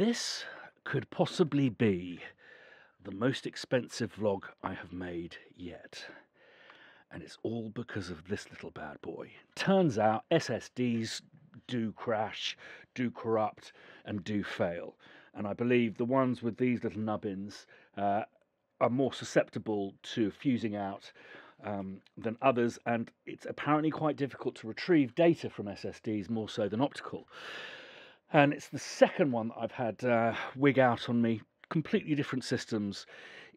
This could possibly be the most expensive vlog I have made yet. And it's all because of this little bad boy. Turns out SSDs do crash, do corrupt, and do fail. And I believe the ones with these little nubbins are more susceptible to fusing out than others, and it's apparently quite difficult to retrieve data from SSDs, more so than optical. And it's the second one that I've had wig out on me, completely different systems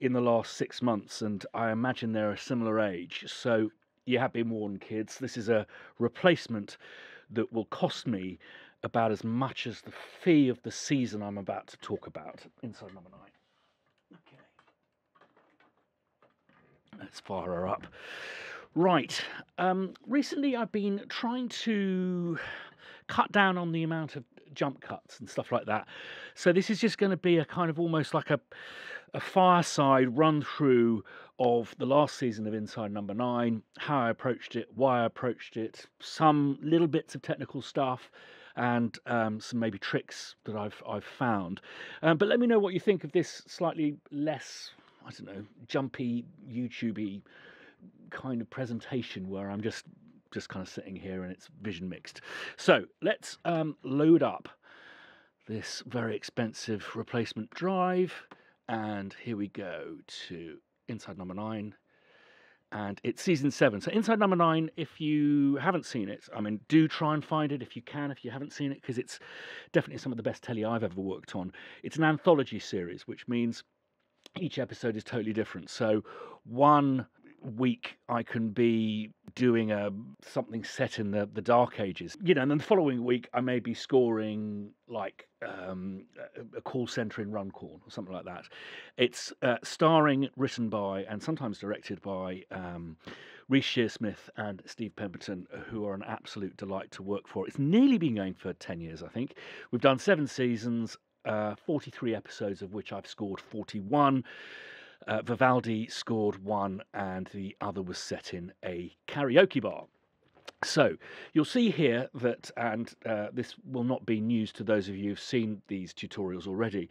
in the last 6 months, and I imagine they're a similar age. So you have been warned, kids, this is a replacement that will cost me about as much as the fee of the season I'm about to talk about. Inside Number Nine. Let's fire her up. Right, recently I've been trying to cut down on the amount of jump cuts and stuff like that. So this is just going to be a kind of almost like a fireside run through of the last season of Inside Number Nine, how I approached it, why I approached it, some little bits of technical stuff, and some maybe tricks that I've found. But let me know what you think of this slightly less, I don't know, jumpy, YouTubey kind of presentation where I'm just kind of sitting here and it's vision mixed. So let's load up this very expensive replacement drive, and here we go to Inside Number Nine, and it's season 7. So Inside Number Nine, if you haven't seen it, I mean, do try and find it if you can, if you haven't seen it, because it's definitely some of the best telly I've ever worked on. It's an anthology series, which means each episode is totally different. So one week I can be doing something set in the Dark Ages, you know, and then the following week I may be scoring like a call centre in Runcorn or something like that. It's starring, written by, and sometimes directed by Reece Shearsmith and Steve Pemberton, who are an absolute delight to work for. It's nearly been going for 10 years, I think. We've done 7 seasons. 43 episodes, of which I've scored 41. Vivaldi scored 1, and the other was set in a karaoke bar. So you'll see here that, and this will not be news to those of you who've seen these tutorials already,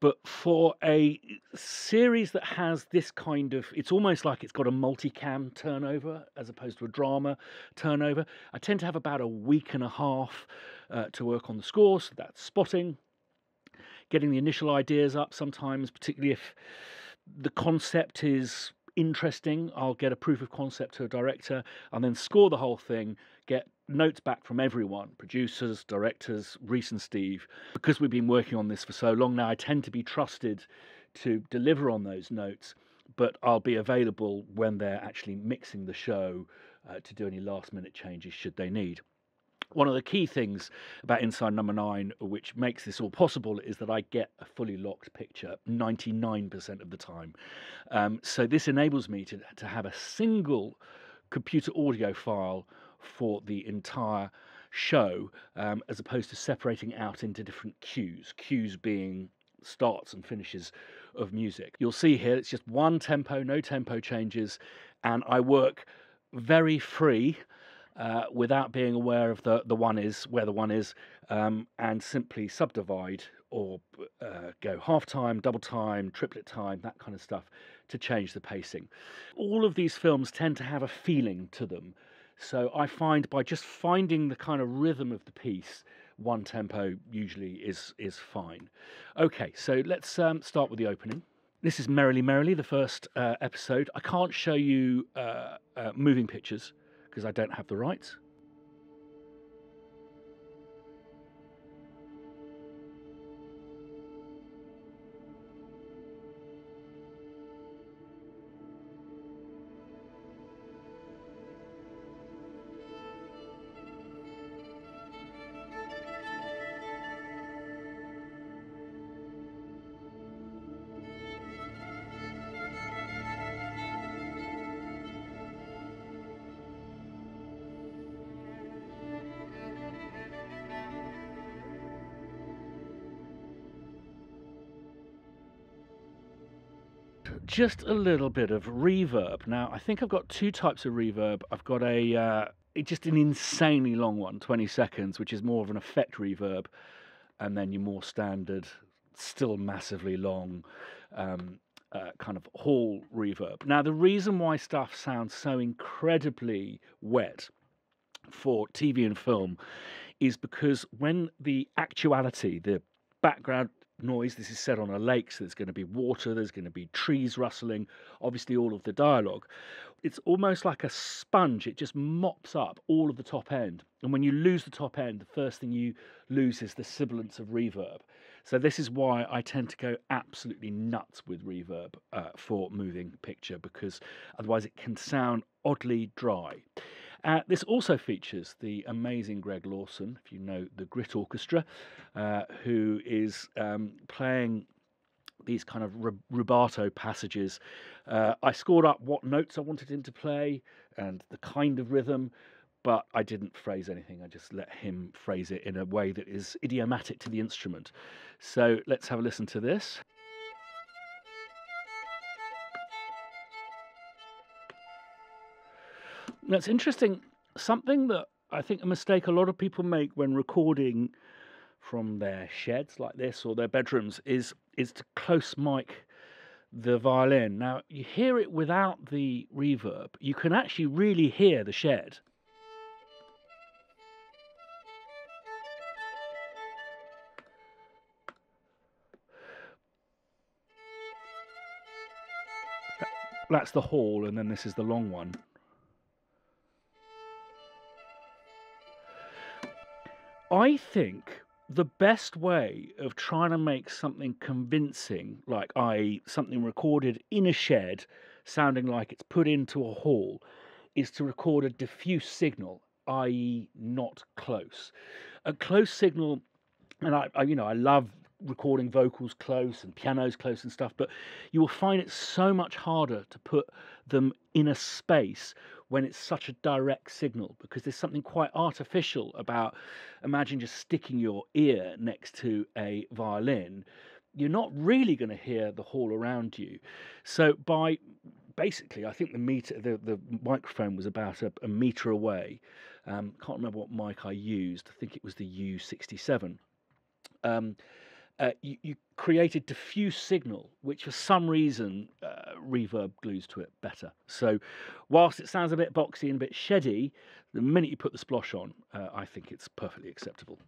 but for a series that has this kind of, it's almost like it's got a multicam turnover as opposed to a drama turnover, I tend to have about a week and a half to work on the score. So that's spotting, getting the initial ideas up. Sometimes, particularly if the concept is interesting, I'll get a proof of concept to a director and then score the whole thing, get notes back from everyone, producers, directors, Reece and Steve. Because we've been working on this for so long now, I tend to be trusted to deliver on those notes, but I'll be available when they're actually mixing the show to do any last minute changes should they need. One of the key things about Inside Number Nine, which makes this all possible, is that I get a fully locked picture 99% of the time. So this enables me to have a single computer audio file for the entire show, as opposed to separating out into different cues, cues being starts and finishes of music. You'll see here it's just one tempo, no tempo changes, and I work very free, without being aware of where the one is, and simply subdivide or go half time, double time, triplet time, that kind of stuff to change the pacing. All of these films tend to have a feeling to them. So I find by just finding the kind of rhythm of the piece, one tempo usually is fine. Okay, so let's start with the opening. This is Merrily Merrily, the first episode. I can't show you moving pictures, because I don't have the rights. Just a little bit of reverb. Now, I think I've got two types of reverb. I've got a just an insanely long one, 20 seconds, which is more of an effect reverb, and then your more standard, still massively long kind of hall reverb. Now, the reason why stuff sounds so incredibly wet for TV and film is because when the actuality, the background noise, this is set on a lake, so there's going to be water, there's going to be trees rustling, obviously all of the dialogue. It's almost like a sponge. It just mops up all of the top end. And when you lose the top end, the first thing you lose is the sibilance of reverb. So this is why I tend to go absolutely nuts with reverb for moving picture, because otherwise it can sound oddly dry. This also features the amazing Greg Lawson, if you know the Grit Orchestra, who is playing these kind of rubato passages. I scored up what notes I wanted him to play and the kind of rhythm, but I didn't phrase anything. I just let him phrase it in a way that is idiomatic to the instrument. So let's have a listen to this. That's interesting. Something that I think a mistake a lot of people make when recording from their sheds like this or their bedrooms is to close mic the violin. Now, you hear it without the reverb. You can actually really hear the shed. That's the hall, and then this is the long one. I think the best way of trying to make something convincing, like i.e. something recorded in a shed sounding like it's put into a hall, is to record a diffuse signal, i.e. not close. A close signal, and I love recording vocals close and pianos close and stuff, but you will find it so much harder to put them in a space when it's such a direct signal, because there's something quite artificial about, imagine just sticking your ear next to a violin. You're not really going to hear the hall around you. So by basically, I think the microphone was about a metre away. Can't remember what mic I used. I think it was the U67. You created diffuse signal, which for some reason reverb glues to it better. So whilst it sounds a bit boxy and a bit sheddy, the minute you put the splosh on, I think it's perfectly acceptable.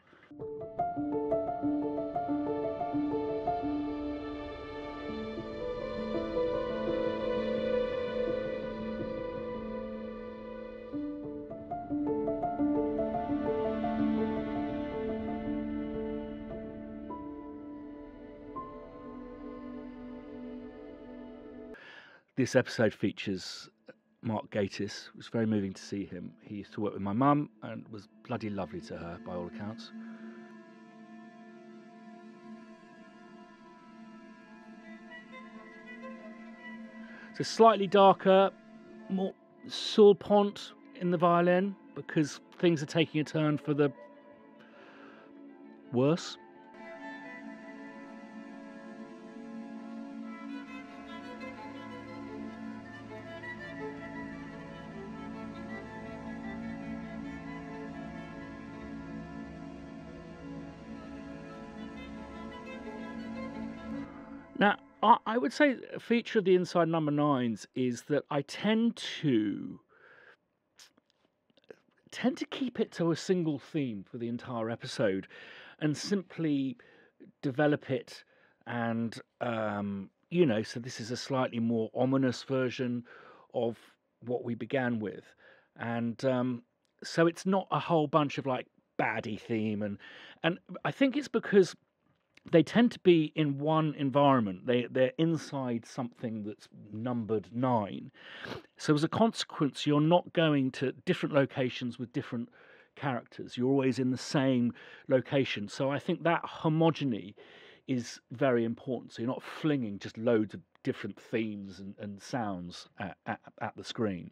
This episode features Mark Gatiss. It was very moving to see him. He used to work with my mum and was bloody lovely to her, by all accounts. So slightly darker, more soupçon in the violin, because things are taking a turn for the worse. Now, I would say a feature of the Inside Number Nines is that I tend to keep it to a single theme for the entire episode and simply develop it and, so this is a slightly more ominous version of what we began with. And so it's not a whole bunch of, like, baddie theme. And I think it's because they tend to be in one environment. They're inside something that's numbered 9. So as a consequence, you're not going to different locations with different characters. You're always in the same location. So I think that homogeny is very important. So you're not flinging just loads of different themes and sounds at the screen.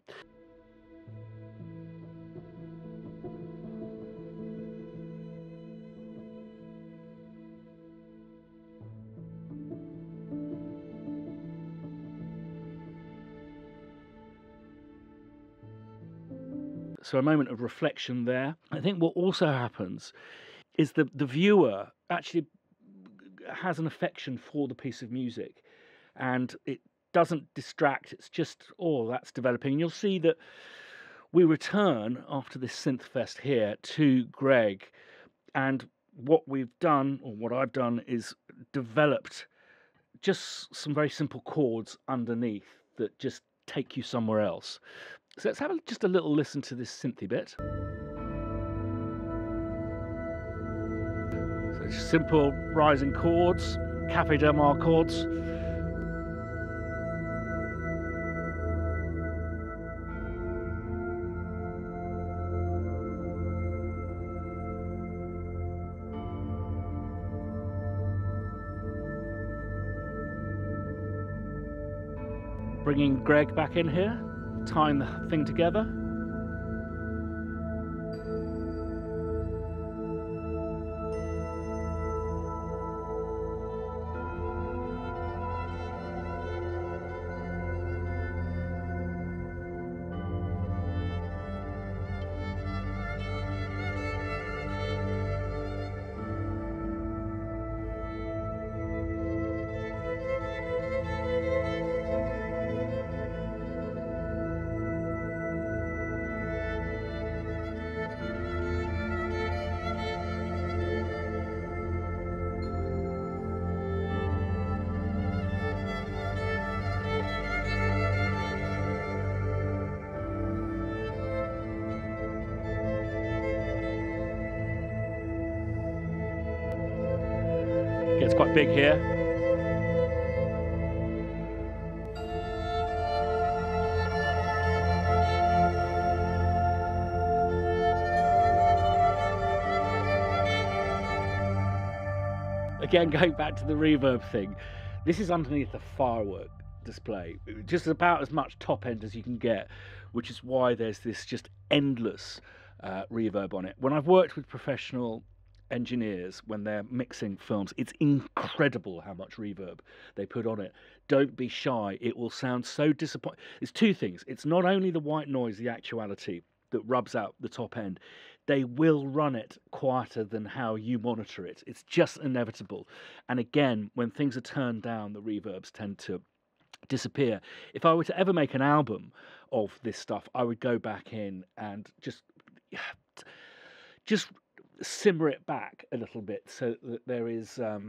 So a moment of reflection there. I think what also happens is the viewer actually has an affection for the piece of music, and it doesn't distract. It's just, oh, that's developing. And you'll see that we return after this synth fest here to Greg, and what we've done, or what I've done, is developed just some very simple chords underneath that just take you somewhere else. So let's have just a little listen to this synthy bit. So just simple rising chords, Café del Mar chords. Bringing Greg back in here, tying the thing together. It's quite big here. Again, going back to the reverb thing, this is underneath the firework display, just about as much top end as you can get, which is why there's this just endless reverb on it. When I've worked with professional engineers, when they're mixing films, it's incredible how much reverb they put on it. Don't be shy. It will sound so disappointing. It's two things. It's not only the white noise, the actuality that rubs out the top end. They will run it quieter than how you monitor it. It's just inevitable. And again, when things are turned down, the reverbs tend to disappear. If I were to ever make an album of this stuff, I would go back in and just simmer it back a little bit so that there is a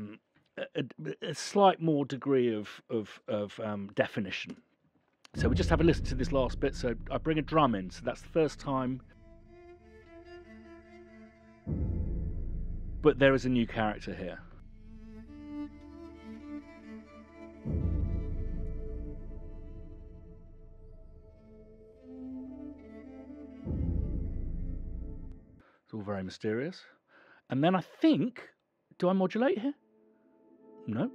slight more degree of definition. So we just have a listen to this last bit. So I bring a drum in, so that's the first time. But there is a new character here. All very mysterious. And then I think, do I modulate here? No.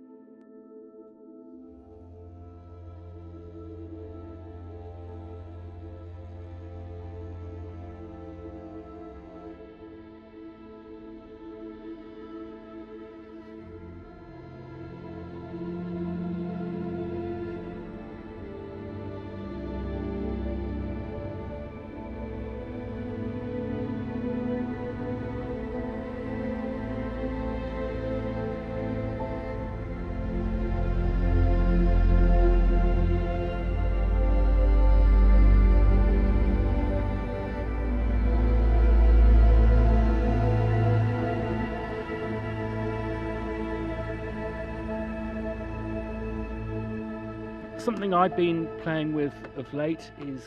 Something I've been playing with of late is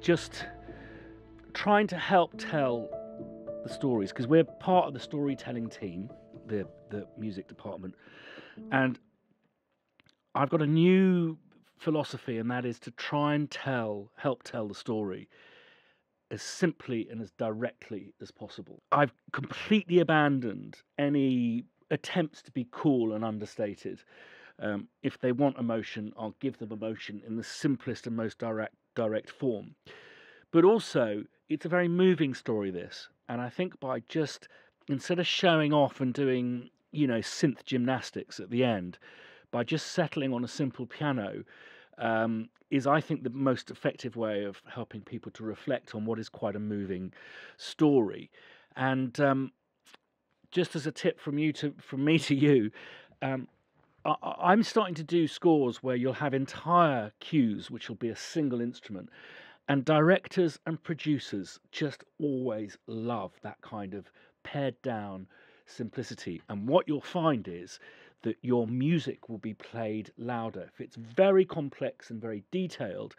just trying to help tell the stories, because we're part of the storytelling team, the music department, and I've got a new philosophy, and that is to try and help tell the story as simply and as directly as possible. I've completely abandoned any attempts to be cool and understated. If they want emotion, I'll give them emotion in the simplest and most direct form. But also, it's a very moving story, this. And I think by just, instead of showing off and doing, you know, synth gymnastics at the end, by just settling on a simple piano is, I think, the most effective way of helping people to reflect on what is quite a moving story. And just as a tip from me to you, I'm starting to do scores where you'll have entire cues, which will be a single instrument. And directors and producers just always love that kind of pared down simplicity. And what you'll find is that your music will be played louder. If it's very complex and very detailed,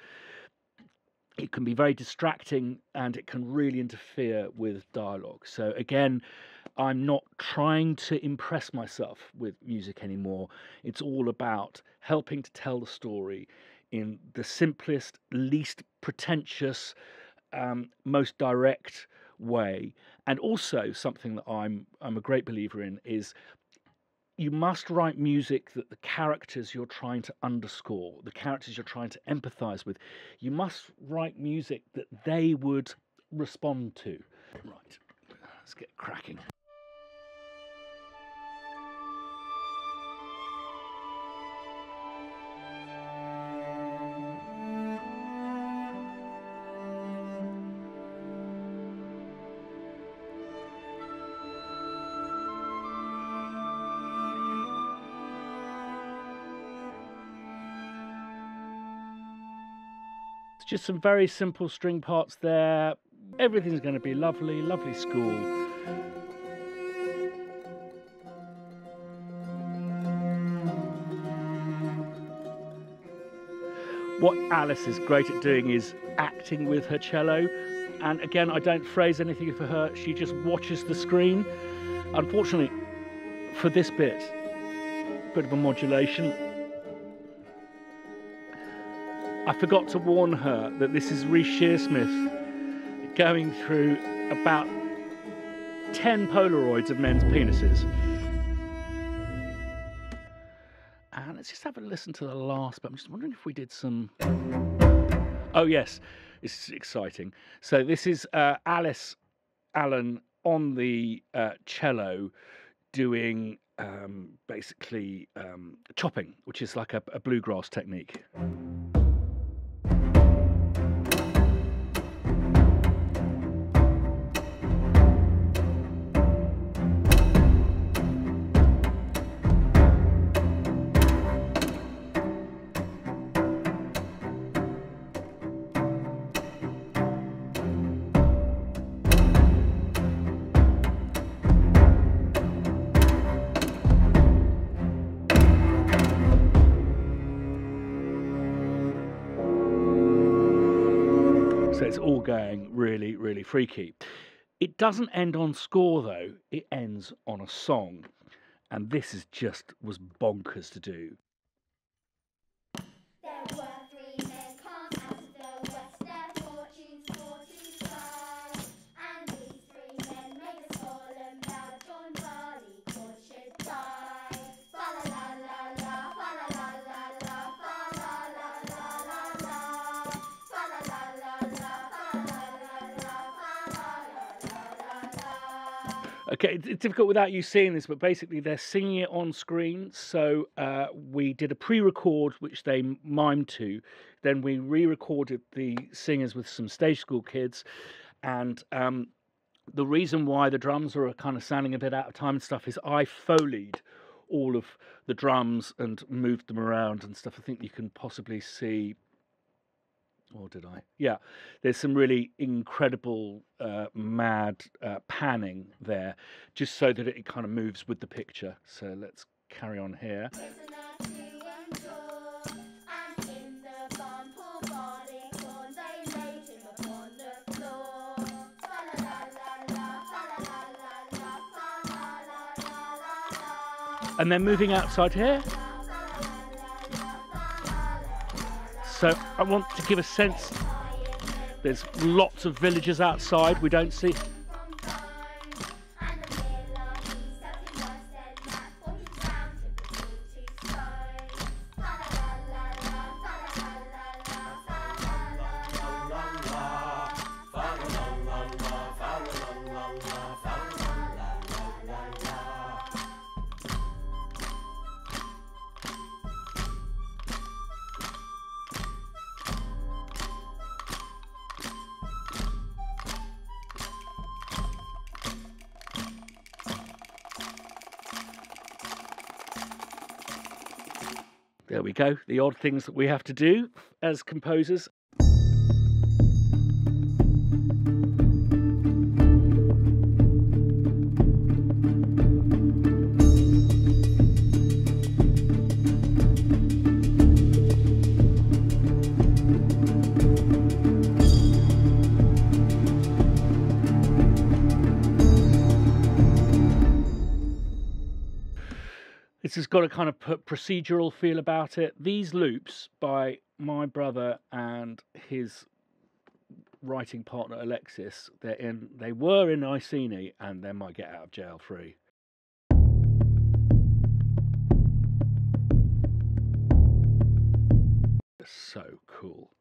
it can be very distracting and it can really interfere with dialogue. So again, I'm not trying to impress myself with music anymore. It's all about helping to tell the story in the simplest, least pretentious, most direct way. And also something that I'm a great believer in is you must write music that the characters you're trying to underscore, the characters you're trying to empathise with, you must write music that they would respond to. Right, let's get cracking. Just some very simple string parts there. Everything's going to be lovely, lovely school. What Alice is great at doing is acting with her cello. And again, I don't phrase anything for her. She just watches the screen. Unfortunately, for this bit of a modulation, I forgot to warn her that this is Reece Shearsmith going through about 10 Polaroids of men's penises. And let's just have a listen to the last bit. I'm just wondering if we did some... Oh yes, it's exciting. So this is Alice Allen on the cello doing basically chopping, which is like a bluegrass technique. Going really, really freaky. It doesn't end on score though, it ends on a song. And this is just was bonkers to do. Okay, it's difficult without you seeing this, but basically they're singing it on screen. So we did a pre-record, which they mimed to. Then we re-recorded the singers with some stage school kids. And the reason why the drums are kind of sounding a bit out of time and stuff is I Foleyed all of the drums and moved them around and stuff. I think you can possibly see... Or did I? Yeah, there's some really incredible, mad panning there, just so that it kind of moves with the picture. So let's carry on here. And then moving outside here. So I want to give a sense, there's lots of villages outside, we don't see. There we go, the odd things that we have to do as composers. Has got a kind of procedural feel about it. These loops by my brother and his writing partner Alexis, they were in Iceni, and they're my get out of jail free. So cool.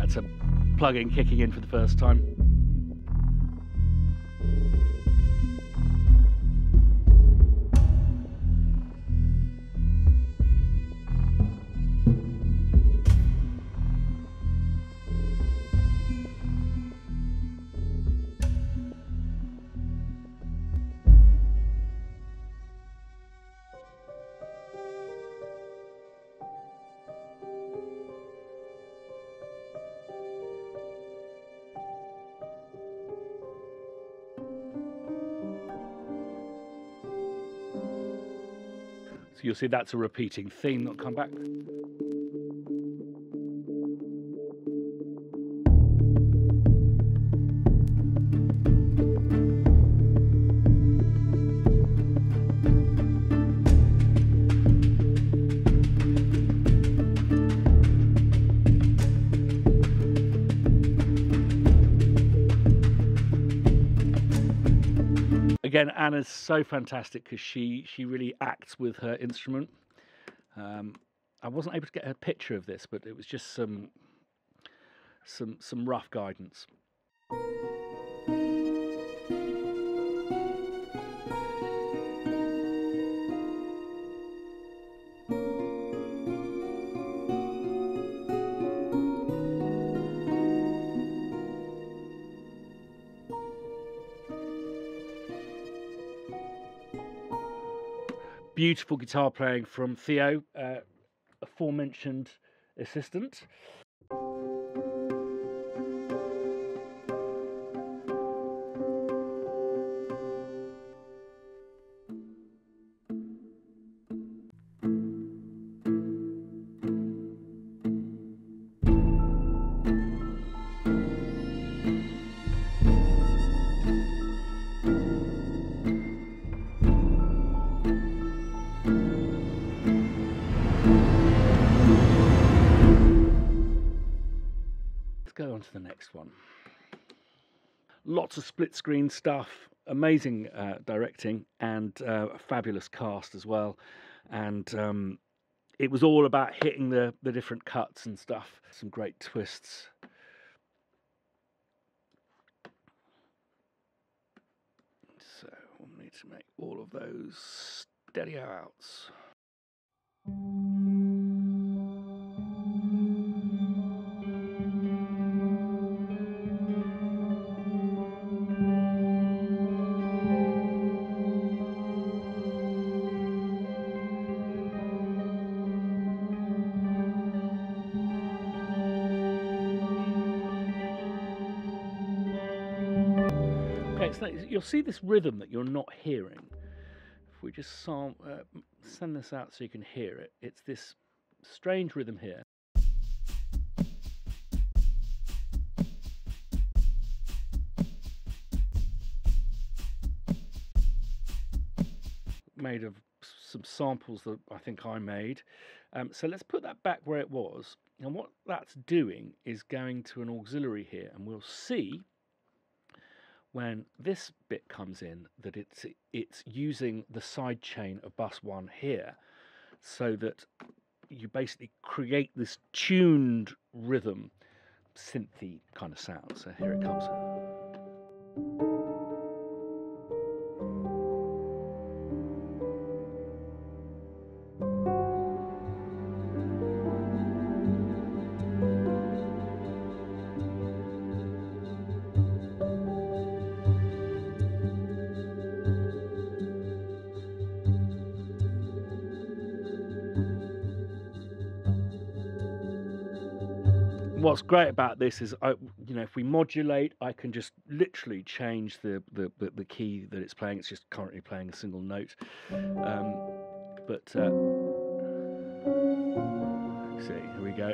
It's a plug-in kicking in for the first time. So you'll see that's a repeating theme that'll come back. Again, Anna's so fantastic because she really acts with her instrument. I wasn't able to get a picture of this, but it was just some rough guidance. Beautiful guitar playing from Theo, aforementioned assistant. Go on to the next one. Lots of split screen stuff, amazing directing, and a fabulous cast as well. And it was all about hitting the different cuts and stuff. Some great twists. So we'll need to make all of those steady outs. You'll see this rhythm that you're not hearing. If we just send this out so you can hear it, it's this strange rhythm here. Made of some samples that I think I made. So let's put that back where it was. And what that's doing is going to an auxiliary here, and we'll see when this bit comes in that it's using the side chain of bus one here, so that you basically create this tuned rhythm, synthy kind of sound. So here it comes. what's great about this is, if we modulate, I can just literally change the key that it's playing. It's just currently playing a single note. Let's see, here we go.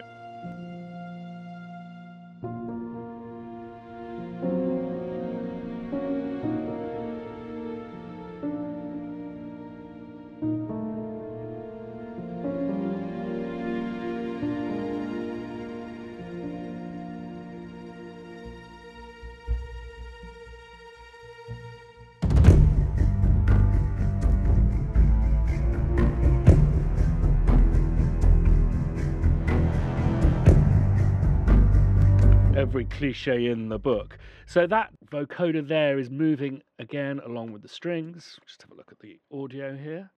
Every cliche in the book. So that vocoder there is moving again along with the strings. Just have a look at the audio here.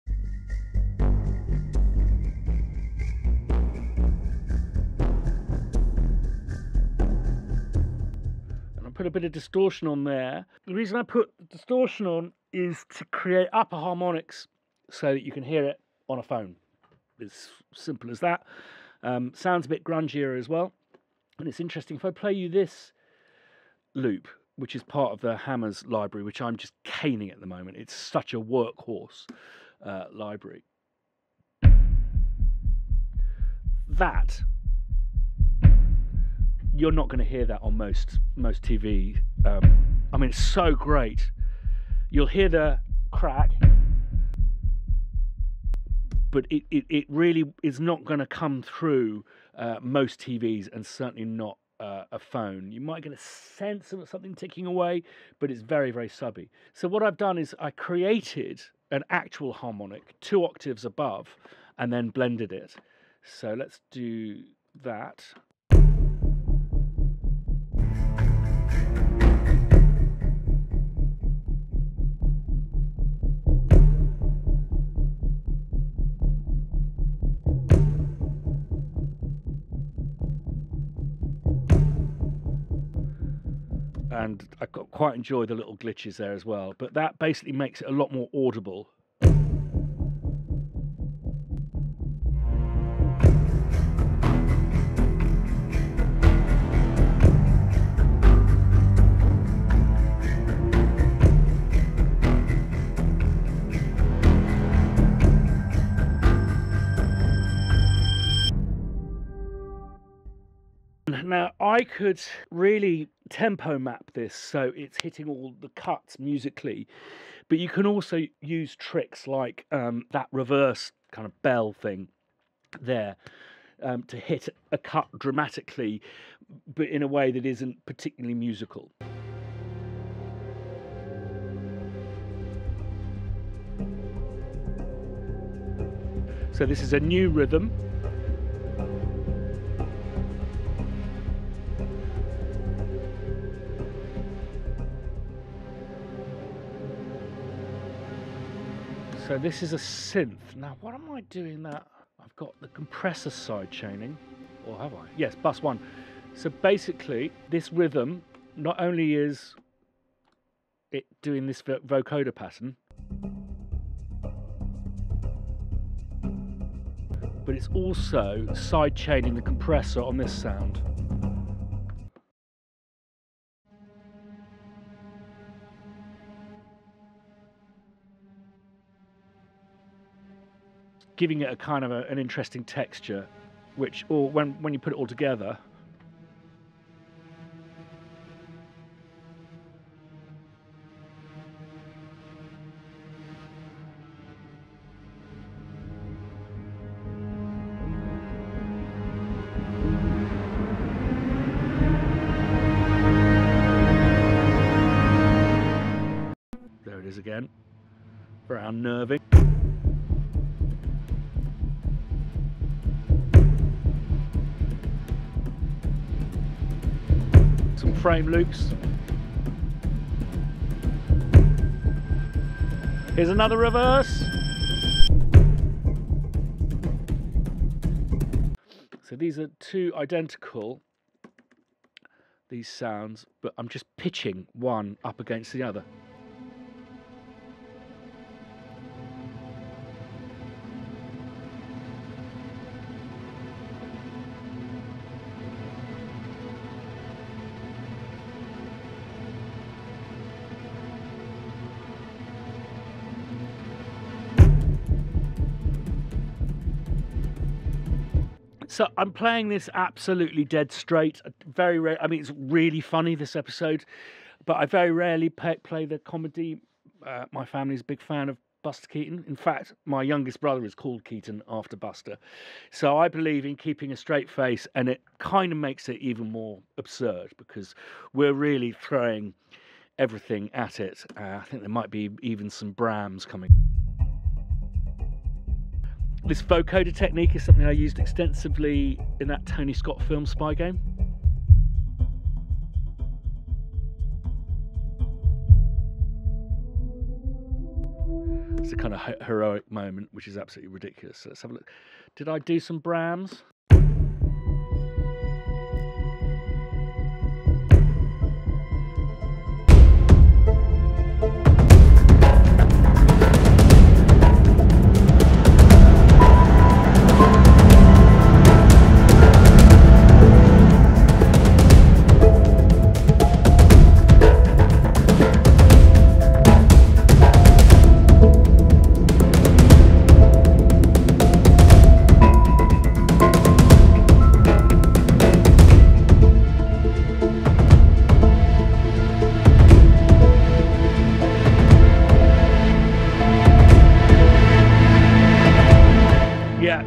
And I put a bit of distortion on there. The reason I put distortion on is to create upper harmonics so that you can hear it on a phone. It's simple as that. Sounds a bit grungier as well. And it's interesting, if I play you this loop, which is part of the Hammers library, which I'm just caning at the moment. It's such a workhorse library. That, you're not going to hear that on most TV. I mean, it's so great. You'll hear the crack, but it really is not going to come through most TVs, and certainly not a phone. You might get a sense of something ticking away, but it's very, very subby. So what I've done is I created an actual harmonic 2 octaves above and then blended it. So let's do that. And I quite enjoy the little glitches there as well. But that basically makes it a lot more audible. Now, I could really tempo map this so it's hitting all the cuts musically, but you can also use tricks like that reverse kind of bell thing there to hit a cut dramatically, but in a way that isn't particularly musical. So this is a new rhythm. So this is a synth. Now, what am I doing that? I've got the compressor side chaining, or have I? Yes, bus one. So basically, this rhythm, not only is it doing this vocoder pattern, but it's also side chaining the compressor on this sound. Giving it a kind of an interesting texture, which, or when you put it all together, there it is again, very unnerving. Frame loops. Here's another reverse. So these are two identical, these sounds, but I'm just pitching one up against the other. So I'm playing this absolutely dead straight. Very rare. I mean, it's really funny, this episode, but I very rarely play the comedy. My family's a big fan of Buster Keaton. In fact, my youngest brother is called Keaton after Buster. So I believe in keeping a straight face, and it kind of makes it even more absurd because we're really throwing everything at it. I think there might be even some Brahms coming. This vocoder technique is something I used extensively in that Tony Scott film, Spy Game. It's a kind of heroic moment, which is absolutely ridiculous. So let's have a look. Did I do some Brahms?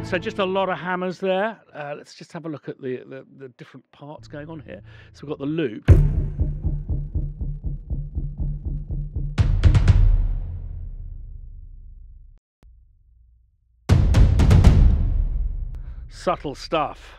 So just a lot of hammers there. Let's just have a look at the different parts going on here. So we've got the loop. Subtle stuff.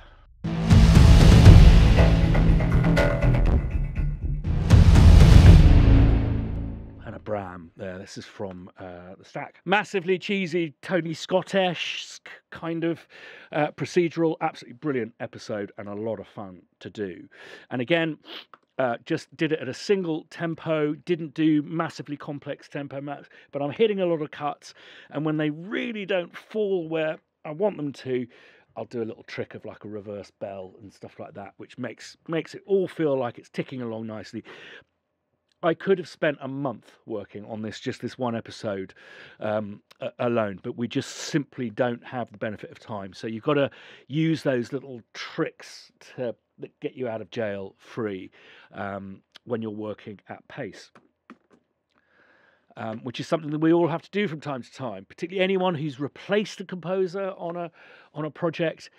Bram there. This is from the stack. Massively cheesy, Tony Scott-esque kind of procedural. Absolutely brilliant episode and a lot of fun to do. And again, just did it at a single tempo. Didn't do massively complex tempo maps, but I'm hitting a lot of cuts. And when they really don't fall where I want them to, I'll do a little trick of like a reverse bell and stuff like that, which makes it all feel like it's ticking along nicely. I could have spent a month working on this, just this one episode alone, but we just simply don't have the benefit of time. So you've got to use those little tricks to get you out of jail free when you're working at pace, which is something that we all have to do from time to time, particularly anyone who's replaced the composer on a project.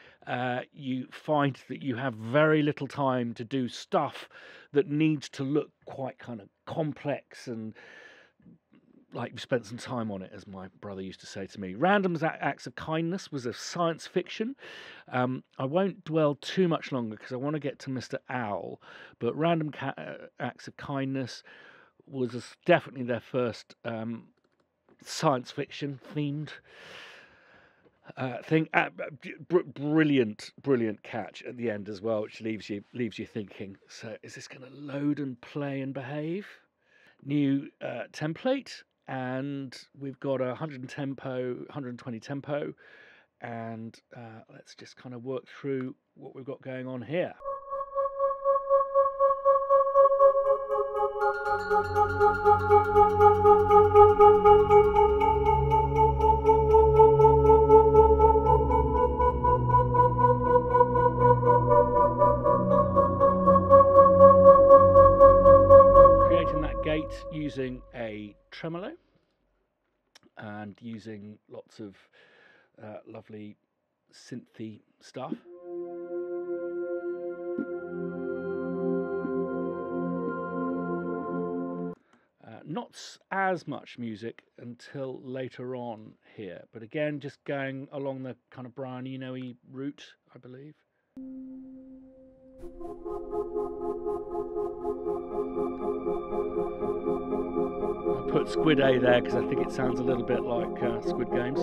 You find that you have very little time to do stuff that needs to look quite kind of complex and like you've spent some time on it, as my brother used to say to me. Random Acts of Kindness was a science fiction. I won't dwell too much longer because I want to get to Mr. Owl, but Random Acts of Kindness was definitely their first science fiction themed thing. Brilliant catch at the end as well, which leaves you thinking, so is this going to load and play and behave? New template, and we've got a 120 tempo, and let's just kind of work through what we've got going on here. Creating that gate using a tremolo and using lots of lovely synthy stuff. Not as much music until later on here, but again, just going along the kind of Brian Eno-y route, I believe. I put Squid A there because I think it sounds a little bit like Squid Games.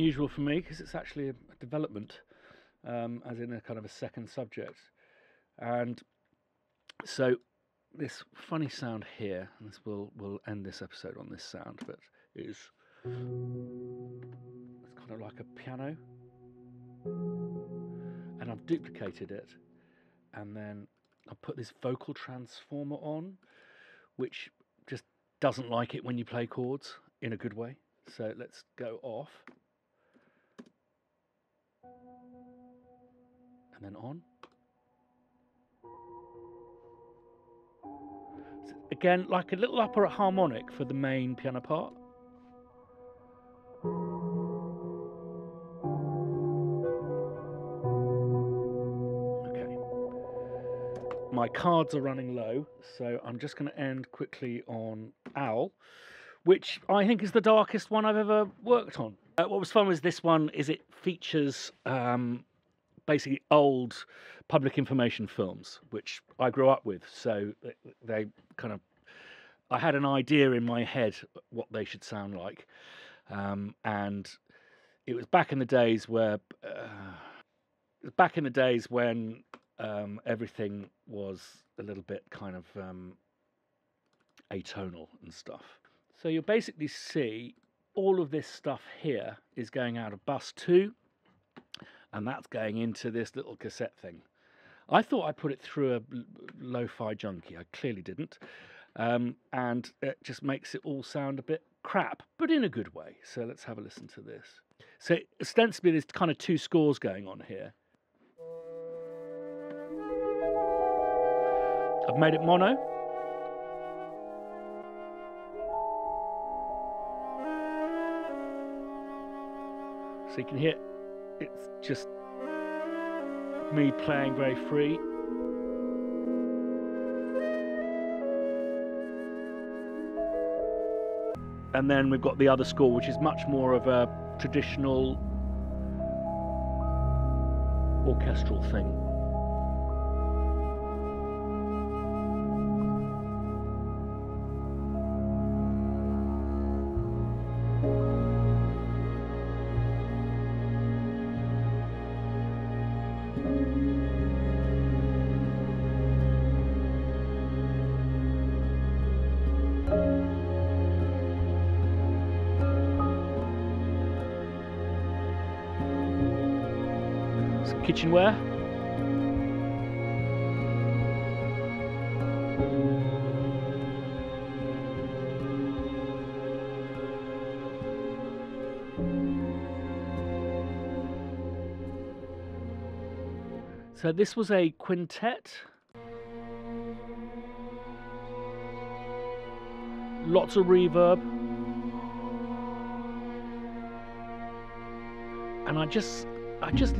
unusual for me because it's actually a development, as in a kind of a second subject. And so this funny sound here, and this we'll end this episode on this sound, but it's kind of like a piano, and I've duplicated it, and then I put this vocal transformer on, which just doesn't like it when you play chords in a good way. So let's go off, and then on. So again, like a little upper harmonic for the main piano part. My cards are running low, so I'm just going to end quickly on Owl, which I think is the darkest one I've ever worked on. What was fun was this one is it features basically old public information films, which I grew up with. So they kind of, I had an idea in my head what they should sound like. And it was back in the days where, everything was a little bit kind of atonal and stuff. So you'll basically see all of this stuff here is going out of bus 2, and that's going into this little cassette thing. I thought I put it through a lo-fi junkie. I clearly didn't. And it just makes it all sound a bit crap, but in a good way. So let's have a listen to this. So ostensibly there's kind of two scores going on here. I've made it mono. So you can hear it's just me playing very free. And then we've got the other score, which is much more of a traditional orchestral thing. Kitchenware. So this was a quintet. Lots of reverb. And I just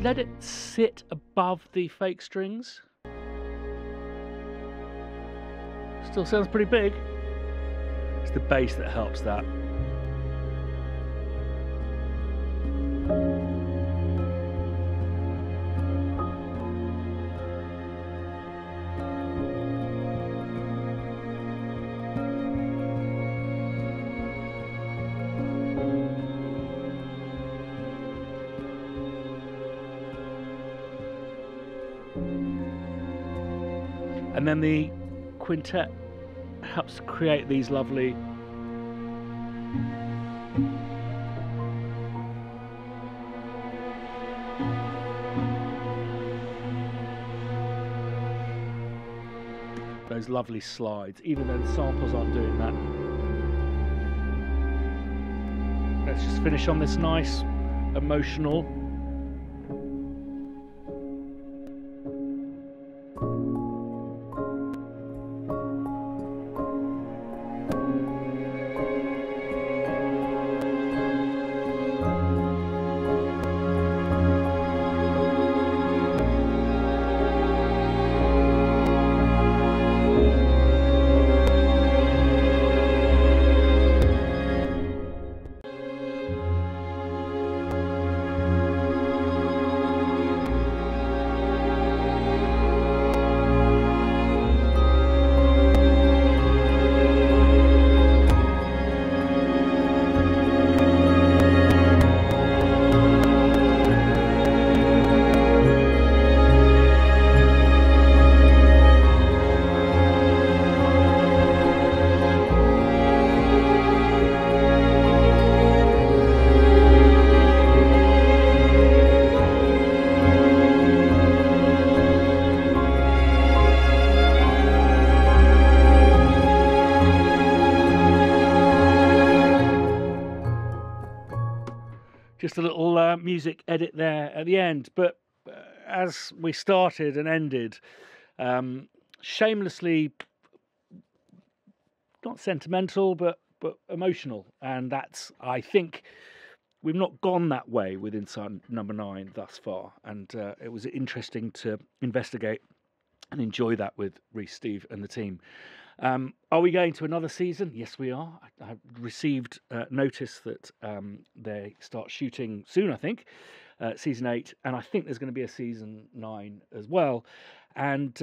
let it sit above the fake strings. Still sounds pretty big. It's the bass that helps that. And then the quintet helps create these lovely slides, even though the samples aren't doing that. Let's just finish on this nice emotional. Just a little music edit there at the end. But as we started and ended, shamelessly, not sentimental, but emotional. And that's, I think, we've not gone that way with Inside Number Nine thus far. And it was interesting to investigate and enjoy that with Reece, Steve and the team. Are we going to another season? Yes, we are. I received notice that they start shooting soon, I think, season 8. And I think there's going to be a season 9 as well. And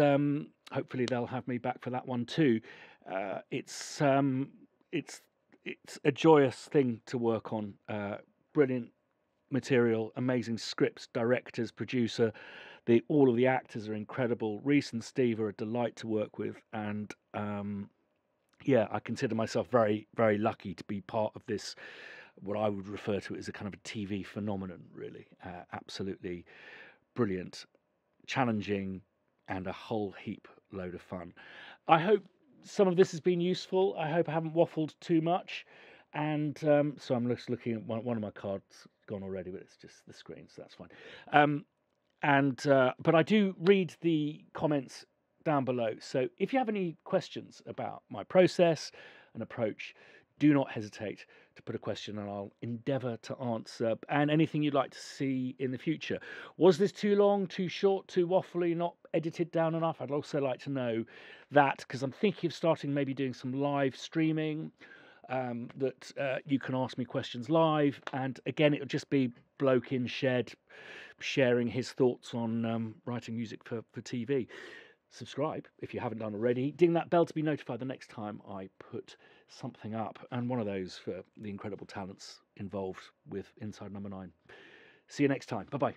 hopefully they'll have me back for that one too. It's a joyous thing to work on. Brilliant material, amazing scripts, directors, producer. All of the actors are incredible. Reece and Steve are a delight to work with. And yeah, I consider myself very, very lucky to be part of this, what I would refer to as a kind of a TV phenomenon, really. Absolutely brilliant, challenging, and a whole heap load of fun. I hope some of this has been useful. I hope I haven't waffled too much. And so I'm just looking at one of my cards gone already, but it's just the screen, so that's fine. But I do read the comments down below. So if you have any questions about my process and approach, do not hesitate to put a question and I'll endeavour to answer. And anything you'd like to see in the future. Was this too long, too short, too waffly, not edited down enough? I'd also like to know that, because I'm thinking of starting maybe doing some live streaming that you can ask me questions live. And again, it'll just be bloke in shed sharing his thoughts on writing music for TV. Subscribe if you haven't done already. Ding that bell to be notified the next time I put something up. And one of those for the incredible talents involved with Inside Number Nine. See you next time. Bye-bye.